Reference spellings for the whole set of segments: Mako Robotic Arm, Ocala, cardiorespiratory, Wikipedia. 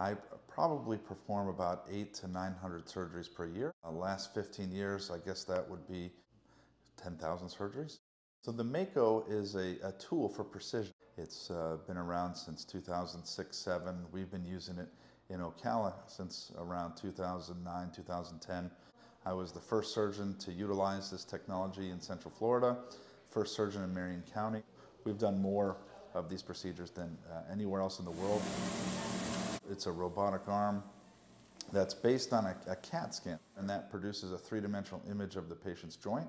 I probably perform about 800 to 900 surgeries per year. The last 15 years, I guess that would be 10,000 surgeries. So the Mako is a tool for precision. It's been around since 2006-07. We've been using it in Ocala since around 2009, 2010. I was the first surgeon to utilize this technology in Central Florida, first surgeon in Marion County. We've done more of these procedures than anywhere else in the world. It's a robotic arm that's based on a CAT scan, and that produces a three-dimensional image of the patient's joint.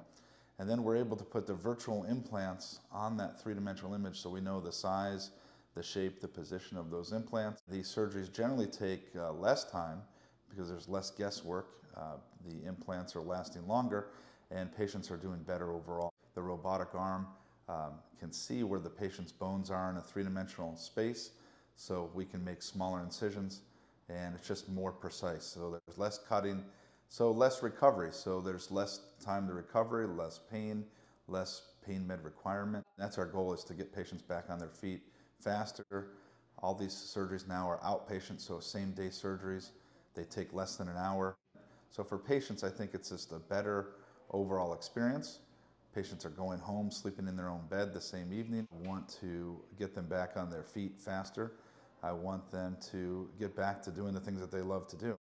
And then we're able to put the virtual implants on that three-dimensional image so we know the size, the shape, the position of those implants. These surgeries generally take less time because there's less guesswork. The implants are lasting longer and patients are doing better overall. The robotic arm can see where the patient's bones are in a three-dimensional space, so we can make smaller incisions, and it's just more precise. So there's less cutting, so less recovery. So there's less time to recovery, less pain med requirement. That's our goal, is to get patients back on their feet faster. All these surgeries now are outpatient, so same-day surgeries. They take less than an hour. So for patients, I think it's just a better overall experience. Patients are going home, sleeping in their own bed the same evening. I want to get them back on their feet faster. I want them to get back to doing the things that they love to do.